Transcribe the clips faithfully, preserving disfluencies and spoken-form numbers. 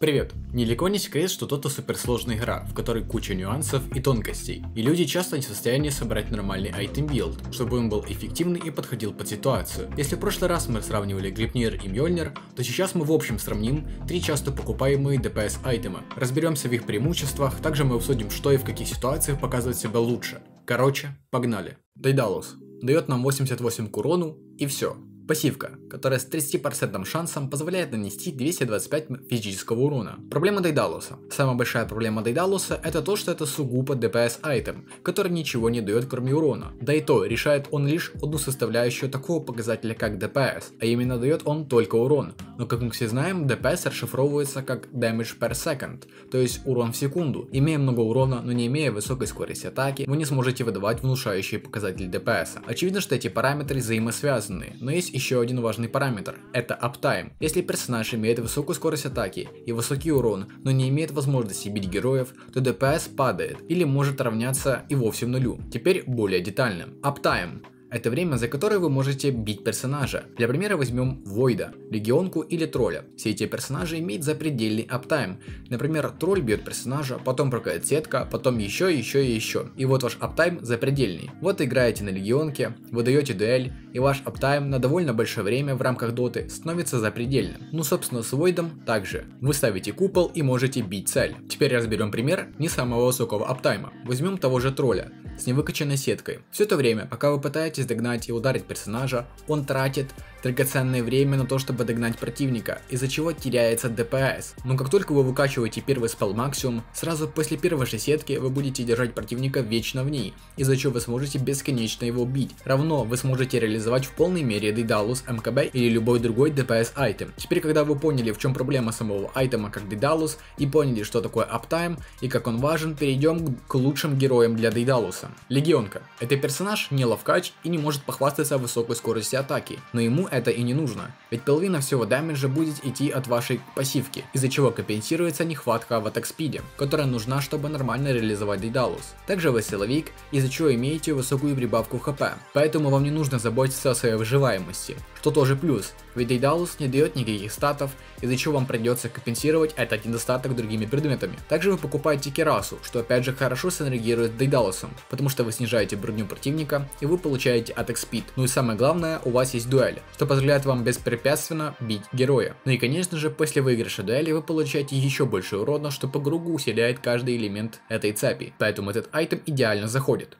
Привет! Недалеко не секрет, что Dota суперсложная игра, в которой куча нюансов и тонкостей, и люди часто не в состоянии собрать нормальный айтем-билд, чтобы он был эффективный и подходил под ситуацию. Если в прошлый раз мы сравнивали Грипнир и Мьёльнир, то сейчас мы в общем сравним три часто покупаемые ДПС айтемы, разберемся в их преимуществах, также мы обсудим, что и в каких ситуациях показывать себя лучше. Короче, погнали. Дейдалус дает нам восемьдесят восемь к урону и все. Пассивка, которая с тридцатью процентами шансом позволяет нанести двести двадцать пять физического урона. Проблема Дейдалуса. Самая большая проблема Дейдалуса это то, что это сугубо ДПС айтем, который ничего не дает кроме урона. Да и то, решает он лишь одну составляющую такого показателя как ДПС, а именно дает он только урон. Но как мы все знаем, ДПС расшифровывается как Damage per Second, то есть урон в секунду. Имея много урона, но не имея высокой скорости атаки, вы не сможете выдавать внушающие показатели ДПС. Очевидно, что эти параметры взаимосвязаны, но есть еще один важный параметр – это аптайм. Если персонаж имеет высокую скорость атаки и высокий урон, но не имеет возможности бить героев, то ДПС падает или может равняться и вовсе нулю. Теперь более детально. Аптайм. Это время, за которое вы можете бить персонажа. Для примера возьмем Войда, Легионку или Тролля. Все эти персонажи имеют запредельный аптайм. Например, Тролль бьет персонажа, потом прыгает сетка, потом еще, еще и еще. И вот ваш аптайм запредельный. Вот играете на Легионке, вы даете дуэль, и ваш аптайм на довольно большое время в рамках Доты становится запредельным. Ну собственно с Войдом также. Вы ставите купол и можете бить цель. Теперь разберем пример не самого высокого аптайма. Возьмем того же Тролля с невыкаченной сеткой. Все это время, пока вы пытаетесь догнать и ударить персонажа, он тратит драгоценное время на то, чтобы догнать противника, из-за чего теряется ДПС. Но как только вы выкачиваете первый спелл максимум, сразу после первой же сетки вы будете держать противника вечно в ней, из-за чего вы сможете бесконечно его бить. Равно вы сможете реализовать в полной мере Дейдалус, МКБ или любой другой ДПС айтем. Теперь, когда вы поняли, в чем проблема самого айтема как Дейдалус, и поняли, что такое аптайм и как он важен, перейдем к лучшим героям для Дейдалуса. Легионка. Это персонаж не ловкач и не может похвастаться высокой скоростью атаки, но ему это и не нужно, ведь половина всего дамеджа будет идти от вашей пассивки, из-за чего компенсируется нехватка в атак-спиде, которая нужна, чтобы нормально реализовать Дейдалус. Также вы силовик, из-за чего имеете высокую прибавку хп, поэтому вам не нужно заботиться о своей выживаемости, что тоже плюс, ведь Дейдалус не дает никаких статов, из-за чего вам придется компенсировать этот недостаток другими предметами. Также вы покупаете Керасу, что опять же хорошо синергирует с Дейдалусом, потому что вы снижаете броню противника и вы получаете атак-спид, ну и самое главное, у вас есть дуэль, что позволяет вам беспрепятственно бить героя. Ну и конечно же, после выигрыша дуэли вы получаете еще больше урона, что по кругу усиляет каждый элемент этой цепи, поэтому этот айтем идеально заходит.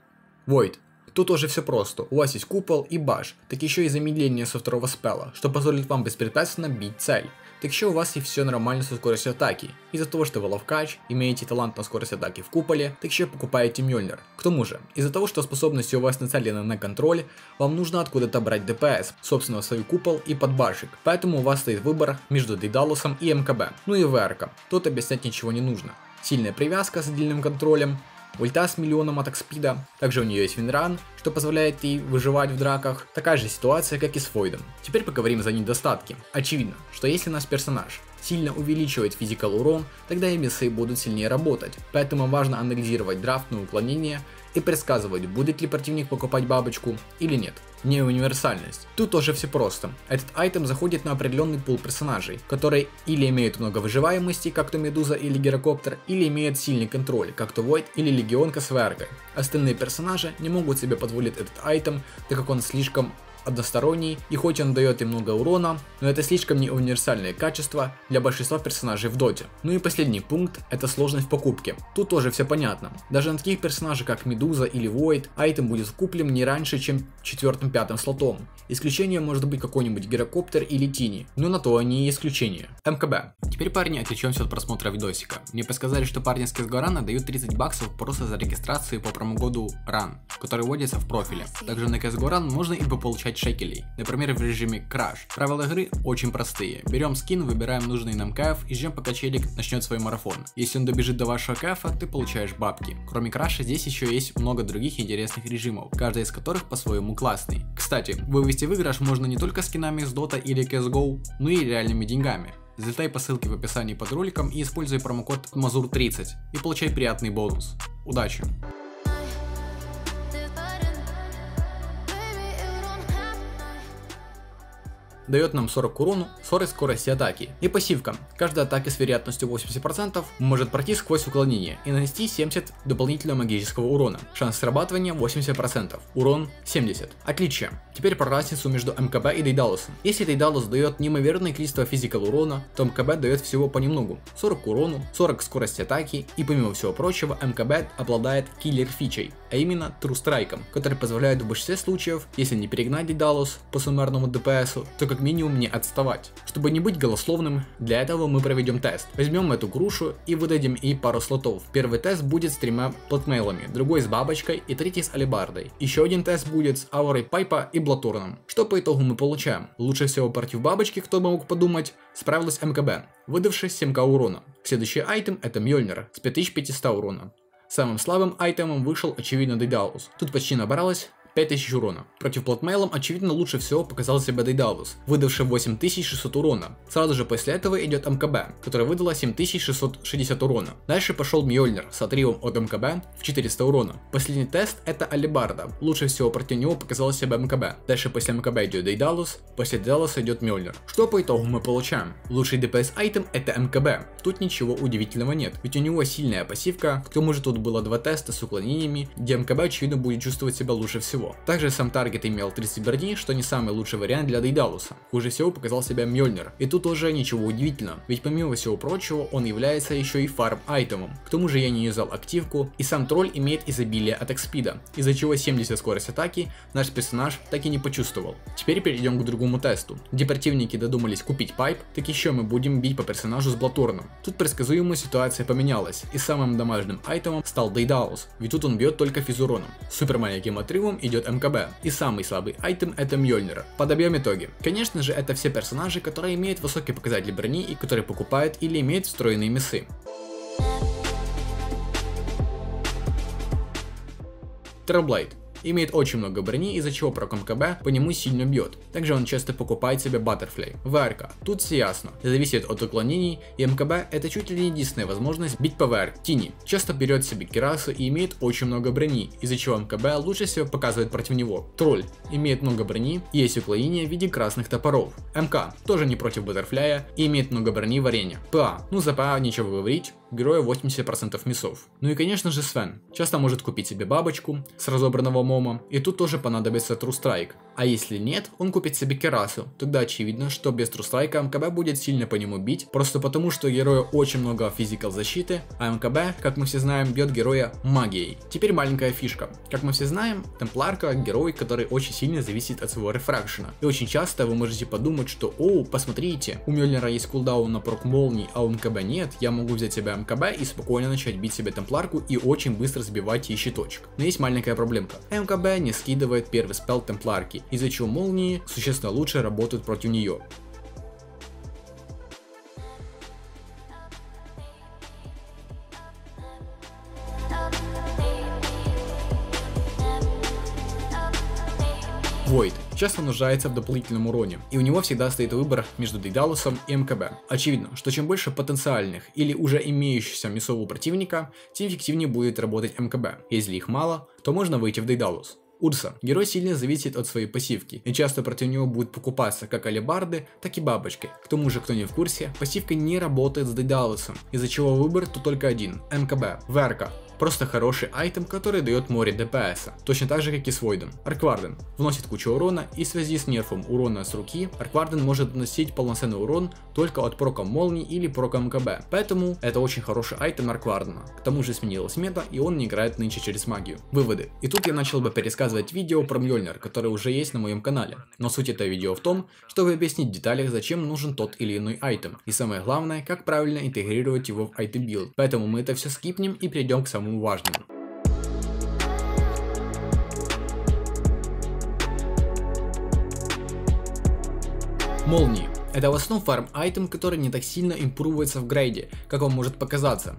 Войд. Тут тоже все просто, у вас есть купол и баш, так еще и замедление со второго спелла, что позволит вам беспрепятственно бить цель. Так еще у вас и все нормально со скоростью атаки, из-за того, что вы ловкач, имеете талант на скорость атаки в куполе, так еще покупаете Мьёльнир. К тому же, из-за того, что способности у вас нацелены на контроль, вам нужно откуда-то брать ДПС, собственно свой купол и подбашек, поэтому у вас стоит выбор между Дейдалусом и МКБ, ну и ВРК, тут объяснять ничего не нужно. Сильная привязка с отдельным контролем, ульта с миллионом атак спида, также у нее есть винран, что позволяет ей выживать в драках, такая же ситуация, как и с Войдом. Теперь поговорим за недостатки. Очевидно, что если наш персонаж сильно увеличивает физикал урон, тогда и миссы будут сильнее работать, поэтому важно анализировать драфт на уклонение и предсказывать, будет ли противник покупать бабочку или нет. Не универсальность. Тут тоже все просто. Этот айтем заходит на определенный пул персонажей, которые или имеют много выживаемости, как то Медуза или Герокоптер, или имеют сильный контроль, как то Войд или Легионка с ВРК. Остальные персонажи не могут себе позволить этот айтем, так как он слишком односторонний, и хоть он дает им много урона, но это слишком не универсальное качество для большинства персонажей в доте. Ну и последний пункт, это сложность в покупке. Тут тоже все понятно. Даже на таких персонажей, как Медуза или Войд, айтем будет вкуплен не раньше, чем четвертым-пятым слотом. Исключение может быть какой-нибудь Герокоптер или Тини, но на то они и исключения. МКБ. Теперь, парни, отвлечемся от просмотра видосика. Мне подсказали, что парни с си эс го Run дают тридцать баксов просто за регистрацию по промокоду Run, который вводится в профиле. Также на си эс го Run можно и получать шекелей, например в режиме Crash. Правила игры очень простые, берем скин, выбираем нужный нам кайф и ждем пока челик начнет свой марафон. Если он добежит до вашего кайфа, ты получаешь бабки. Кроме Краша здесь еще есть много других интересных режимов, каждый из которых по-своему классный. Кстати, вывести выигрыш можно не только скинами с Dota или си эс го, но и реальными деньгами. Залетай по ссылке в описании под роликом и используй промокод мазур тридцать и получай приятный бонус. Удачи! дает нам сорок урона, сорок скорости атаки. И пассивка. Каждая атака с вероятностью восемьдесят процентов может пройти сквозь уклонение и нанести семьдесят дополнительного магического урона. Шанс срабатывания восемьдесят процентов. Урон семьдесят. Отличие. Теперь про разницу между МКБ и Дейдалусом. Если Дейдалус дает неимоверное количество физикал урона, то МКБ дает всего понемногу. сорок урону, сорок скорости атаки, и помимо всего прочего, МКБ обладает киллер-фичей, а именно тру-страйком, который позволяет в большинстве случаев, если не перегнать Дейдалус по суммарному ДПСу, то как минимум не отставать. Чтобы не быть голословным, для этого мы проведем тест. Возьмем эту грушу и выдадим ей пару слотов. Первый тест будет с тремя платмейлами, другой с бабочкой и третий с алебардой. Еще один тест будет с аурой пайпа и блаторном. Что по итогу мы получаем? Лучше всего против бабочки, кто бы мог подумать, справилась МКБ, выдавшись семь тысяч урона. Следующий айтем это Мьёльнир с пять тысяч пятьсот урона. Самым слабым айтемом вышел очевидно Дейдалус, тут почти набралось пять тысяч урона. Против платмейлом очевидно лучше всего показал себя Дейдалус, выдавший восемь тысяч шестьсот урона. Сразу же после этого идет МКБ, которая выдала семь тысяч шестьсот шестьдесят урона. Дальше пошел Мьёльнир с отривом от МКБ в четыреста урона. Последний тест это алебарда, лучше всего против него показал себя МКБ. Дальше после МКБ идет Дейдалус, после Дейдалуса идет Мьёльнир. Что по итогу мы получаем? Лучший ДПС айтем это МКБ, тут ничего удивительного нет, ведь у него сильная пассивка, к тому же тут было два теста с уклонениями, где МКБ очевидно будет чувствовать себя лучше всего. Также сам таргет имел тридцать бердин, что не самый лучший вариант для Дейдалуса. Хуже всего показал себя Мьёльнир. И тут тоже ничего удивительного, ведь помимо всего прочего, он является еще и фарм айтемом. К тому же я не юзал активку, и сам тролль имеет изобилие атак спида, из-за чего семьдесят скорость атаки наш персонаж так и не почувствовал. Теперь перейдем к другому тесту. Где противники додумались купить пайп, так еще мы будем бить по персонажу с Блаторном. Тут предсказуемая ситуация поменялась, и самым домашним айтемом стал Дейдалус, ведь тут он бьет только физуроном. Супер маленьким отрывом идет МКБ, и самый слабый айтем это Мьёльнир. Подобьем итоги. Конечно же, это все персонажи, которые имеют высокие показатели брони и которые покупают или имеют встроенные миссы. Траблайт имеет очень много брони, из-за чего прок МКБ по нему сильно бьет. Также он часто покупает себе баттерфляй. ВРК. Тут все ясно. Зависит от уклонений, и МКБ это чуть ли не единственная возможность бить по ВРК. Тини часто берет себе кирасу и имеет очень много брони, из-за чего МКБ лучше всего показывает против него. Тролль имеет много брони и есть уклонение в виде красных топоров. МК тоже не против баттерфляя и имеет много брони в арене. ПА. Ну за ПА нечего говорить. Героя восемьдесят процентов миссов. Ну и конечно же Свен часто может купить себе бабочку с разобранного Момо, и тут тоже понадобится тру-страйк. А если нет, он купит себе кирасу, тогда очевидно, что без тру-страйка МКБ будет сильно по нему бить, просто потому, что героя очень много физикал защиты, а МКБ, как мы все знаем, бьет героя магией. Теперь маленькая фишка. Как мы все знаем, темпларка герой, который очень сильно зависит от своего рефракшена. И очень часто вы можете подумать, что о, посмотрите, у Мьёльнира есть кулдаун на прок молнии, а у МКБ нет, я могу взять себя МКБ и спокойно начать бить себе темпларку и очень быстро сбивать ей щиточек. Но есть маленькая проблемка. МКБ не скидывает первый спелл темпларки, из-за чего молнии существенно лучше работают против нее. Войд часто нуждается в дополнительном уроне, и у него всегда стоит выбор между Дейдалусом и МКБ. Очевидно, что чем больше потенциальных или уже имеющихся миссов у противника, тем эффективнее будет работать МКБ. Если их мало, то можно выйти в Дейдалус. Урса. Герой сильно зависит от своей пассивки, и часто против него будут покупаться как алебарды, так и бабочки. К тому же, кто не в курсе, пассивка не работает с Дейдалусом, из-за чего выбор тут только один – МКБ. Верка. Просто хороший айтем, который дает море ДПСа, точно так же, как и с Войдом. Аркварден вносит кучу урона, и в связи с нерфом урона с руки, Аркварден может наносить полноценный урон только от прока молнии или прока МКБ, поэтому это очень хороший айтем Арквардена. К тому же сменилась мета, и он не играет нынче через магию. Выводы. И тут я начал бы пересказывать видео про Мьёльнир, которое уже есть на моем канале, но суть этого видео в том, чтобы объяснить в деталях, зачем нужен тот или иной айтем, и самое главное, как правильно интегрировать его в айтем билд, поэтому мы это все скипнем и перейдем к самому важным. Молнии. Это в основном фарм айтем, который не так сильно импрувается в грейде, как вам может показаться.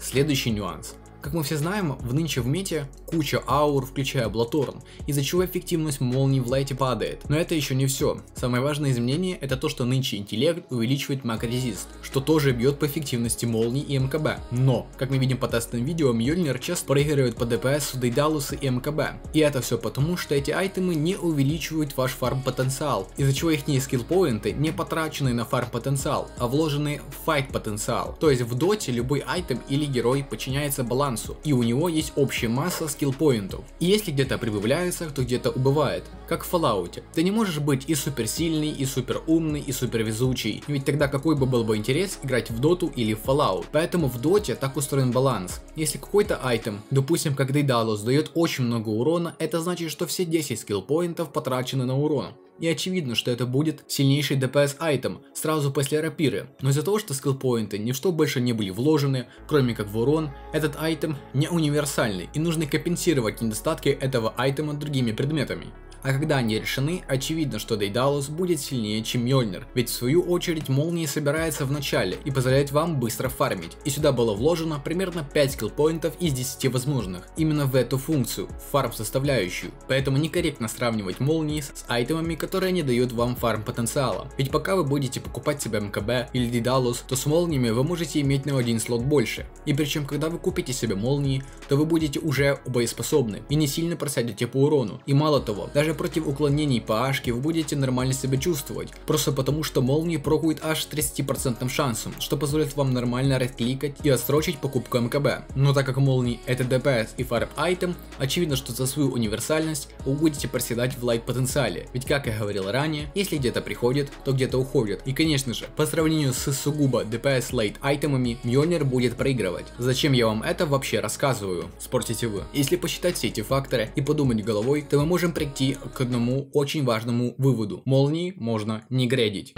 Следующий нюанс. Как мы все знаем, в нынче в мете куча аур, включая Блаторн, из-за чего эффективность молний в лайте падает. Но это еще не все. Самое важное изменение это то, что нынче интеллект увеличивает маг-резист, что тоже бьет по эффективности молний и МКБ. Но, как мы видим по тестовым видео, Мьёльнир часто проигрывает по ДПС у Дейдалуса и МКБ. И это все потому, что эти айтемы не увеличивают ваш фарм-потенциал, из-за чего их скиллпоинты не потраченные на фарм-потенциал, а вложенные в файт-потенциал. То есть в доте любой айтем или герой подчиняется балансу, и у него есть общая масса скиллпоинтов. И если где-то прибавляется, то где-то убывает. Как в Fallout. Ты не можешь быть и суперсильный, и суперумный, и супервезучий. Ведь тогда какой бы был бы интерес играть в Доту или в Fallout. Поэтому в Доте так устроен баланс. Если какой-то айтем, допустим, как Дейдалус, дает очень много урона, это значит, что все десять скиллпоинтов потрачены на урон. И очевидно, что это будет сильнейший ДПС айтем сразу после рапиры, но из-за того, что скиллпоинты ни в что больше не были вложены, кроме как в урон, этот айтем не универсальный и нужно компенсировать недостатки этого айтема другими предметами. А когда они решены, очевидно, что Дейдалус будет сильнее, чем Мьёльнир, ведь в свою очередь молнии собирается в начале и позволяет вам быстро фармить, и сюда было вложено примерно пять скиллпоинтов из десяти возможных, именно в эту функцию, в фарм составляющую, поэтому некорректно сравнивать молнии с айтемами, которые не дают вам фарм потенциала, ведь пока вы будете покупать себе МКБ или Дейдалус, то с молниями вы можете иметь на один слот больше, и причем когда вы купите себе молнии, то вы будете уже боеспособны и не сильно просядете по урону, и мало того, даже против уклонений по ашке вы будете нормально себя чувствовать, просто потому что молнии прокуют аж тридцать процентов шансом, что позволит вам нормально редкликать и отсрочить покупку МКБ. Но так как молнии это ДПС и фарм айтем, очевидно, что за свою универсальность вы будете проседать в лайт потенциале, ведь как я говорил ранее, если где-то приходит, то где-то уходит. И конечно же, по сравнению с сугубо ДПС лайт айтемами, Мьёльнир будет проигрывать. Зачем я вам это вообще рассказываю, спросите вы. Если посчитать все эти факторы и подумать головой, то мы можем прийти к одному очень важному выводу. Молнии можно не грейдить.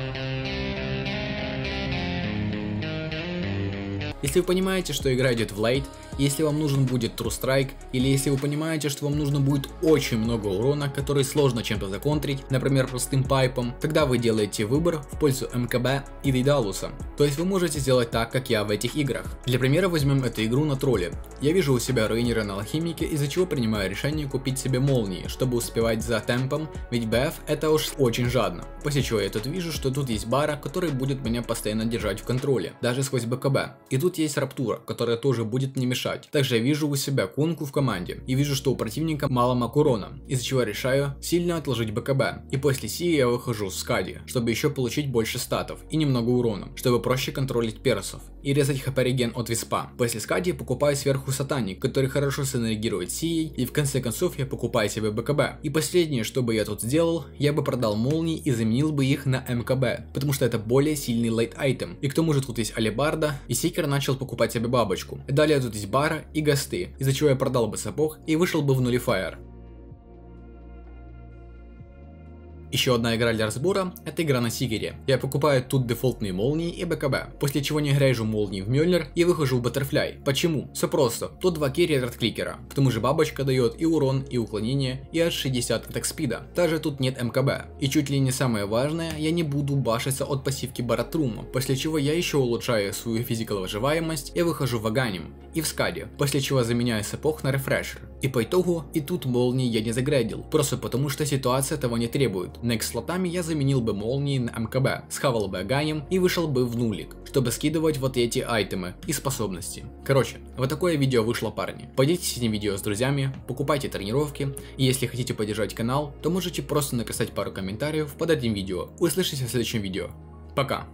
Если вы понимаете, что игра идет в лейт, если вам нужен будет True Strike, или если вы понимаете, что вам нужно будет очень много урона, который сложно чем-то законтрить, например простым пайпом, тогда вы делаете выбор в пользу МКБ и Дейдалуса. То есть вы можете сделать так, как я в этих играх. Для примера возьмем эту игру на Тролле. Я вижу у себя руинера на Алхимике, из-за чего принимаю решение купить себе молнии, чтобы успевать за темпом, ведь БФ это уж очень жадно. После чего я тут вижу, что тут есть Бара, который будет меня постоянно держать в контроле, даже сквозь БКБ. И тут есть Раптура, которая тоже будет не мешать. Также я вижу у себя Кунку в команде и вижу, что у противника мало маг урона, из-за чего я решаю сильно отложить БКБ. И после Си я выхожу с Кади, чтобы еще получить больше статов и немного урона, чтобы проще контролить персов и резать хп реген от виспа. После Скади я покупаю сверху Сатаник, который хорошо синергирует Сией, и в конце концов я покупаю себе БКБ. И последнее, что бы я тут сделал, я бы продал молнии и заменил бы их на МКБ, потому что это более сильный лейт айтем. И к тому же тут есть Алебарда, и Сикер начал покупать себе бабочку. И далее тут есть Бара и Гасты, из-за чего я продал бы сапог и вышел бы в нулифайер. Еще одна игра для разбора – это игра на Сигере. Я покупаю тут дефолтные молнии и БКБ, после чего не грейжу молнии в Мьёльнир и выхожу в Баттерфляй. Почему? Все просто, тут два керри от Кликера, к тому же бабочка дает и урон, и уклонение, и аж шестьдесят атак спида, даже тут нет МКБ. И чуть ли не самое важное, я не буду башиться от пассивки Баратрума, после чего я еще улучшаю свою физикал выживаемость и выхожу в Аганим и в Скаде, после чего заменяю сапог на рефрешер. И по итогу и тут молнии я не загрейдил, просто потому что ситуация того не требует. Next слотами я заменил бы молнии на МКБ, схавал бы Аганим и вышел бы в нулик, чтобы скидывать вот эти айтемы и способности. Короче, вот такое видео вышло, парни. Поделитесь этим видео с друзьями, покупайте тренировки, и если хотите поддержать канал, то можете просто написать пару комментариев под этим видео. Услышимся в следующем видео. Пока!